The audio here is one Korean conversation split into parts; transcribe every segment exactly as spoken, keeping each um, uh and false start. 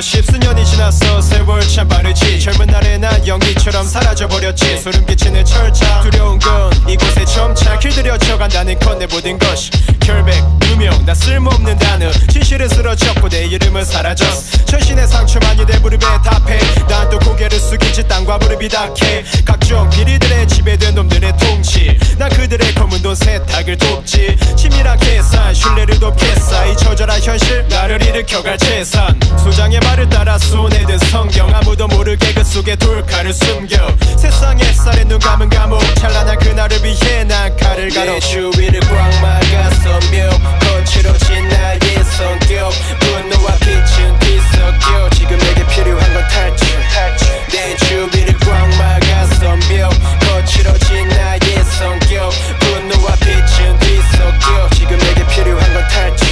십수년 이 지났어 세월참 빠르지. 젊은 날에 난 연기처럼 사라져버렸지. 소름끼치는 철장 두려운 건 이곳에 점차 길들여져 간다는 건 내 모든 것이 결백 누명 나 쓸모없는 단어 진실은 쓰러졌고 내 이름은 사라졌어. 천신의 상처만이 내 무릎에 답해. 난 또 고개를 숙이지 땅과 무릎이 닿게. 각종 비리들의 지배된 놈들의 통치 난 그들의 검은 돈 세탁을 돕지. 치밀한 계산 신뢰를 돕게 쌓이 처절한 현실 나를 일으켜갈 재산. 소장의 말을 따라 손에 든 성경 아무도 모르게 그 속에 돌칼을 숨겨. 세상의 쌀에 눈 감은 감옥 찬란한 그날을 위해 난 칼을 가로 내 주위를 꽉 막아서 묘 거칠어진 나의 성격 분노와 빛은 뒤섞여. 지금 내게 필요한 건 탈출. 내 주위를 꽉 막아서 묘 거칠어진 나의 성격 분노와 빛은 뒤섞여. 지금 내게 필요한 건 탈출.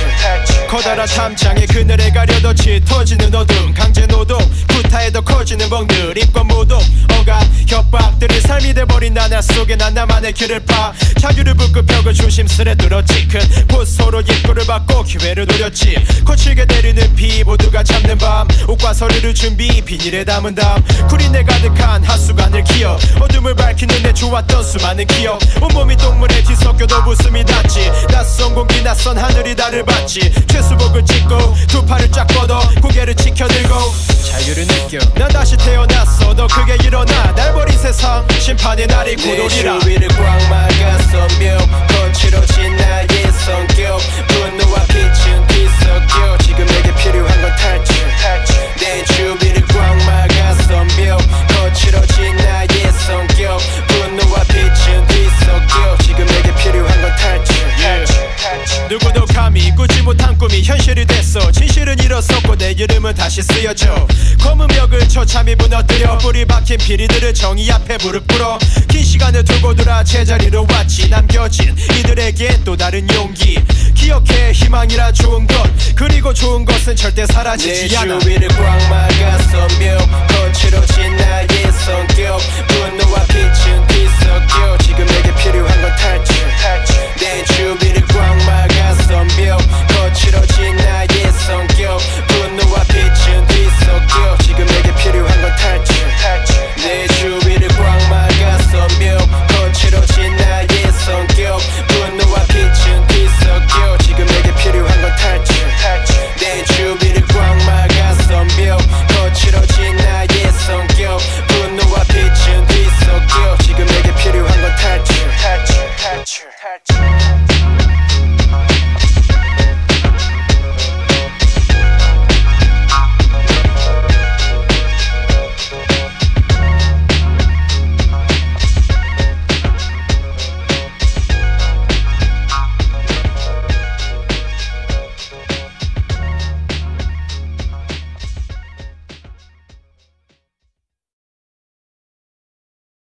커다란 탐장의 그늘에 가려도 짙어지는 어둠 강제 노동 구타에 더 커지는 법률 입건 모독 억압 협박들이 삶이 돼버린 나날 속에 난 나만의 길을 파. 자유를 붙고 벽을 조심스레 뚫었지. 큰 포스로 입구를 받고 기회를 노렸지. 거칠게 내리는 비 모두가 잡는 밤 옷과 서류를 준비 비닐에 담은 다음 구린내 가득한 하수관을 기어 어둠을 밝히는 내 좋았던 수많은 기억. 온몸이 동물에 뒤섞여도 웃음이 닿지. 낯선 공기 낯선 하늘이 나를 받지. 수복을 찍고 두 팔을 쫙 뻗어 고개를 치켜들고 자유를 느껴. 난 다시 태어났어 더 크게 일어나. 날 버린 세상 심판의 날이 고돌이라. 내 주위를 꽉 막아서 묘 거칠어진 나의 성격 분노와 빛은 뒤섞여. 지금 내게 필요한 건 탈출. 내 주위를 꽉 막아서 묘 거칠어진 나의 성격 분노와 빛은 뒤섞여. 지금 내게 필요한 건 탈출. 누구도 감히 꾸지 못한 꿈이 현실이 됐어. 진실은 잃었었고 내 이름은 다시 쓰여져. 검은 벽을 처참히 무너뜨려 뿌리 박힌 비리들을 정의 앞에 무릎 꿇어. 긴 시간을 두고 돌아 제자리로 왔지. 남겨진 이들에겐 또 다른 용기. 기억해 희망이라 좋은 것 그리고 좋은 것은 절대 사라지지 않아. 내 주위를 꽉 막아서 묘 거칠어진 나의 성격 분노와 빛은 뒤섞여. 지금 내게 필요한 건 탈출. 내 주위를 꽉 막아서 묘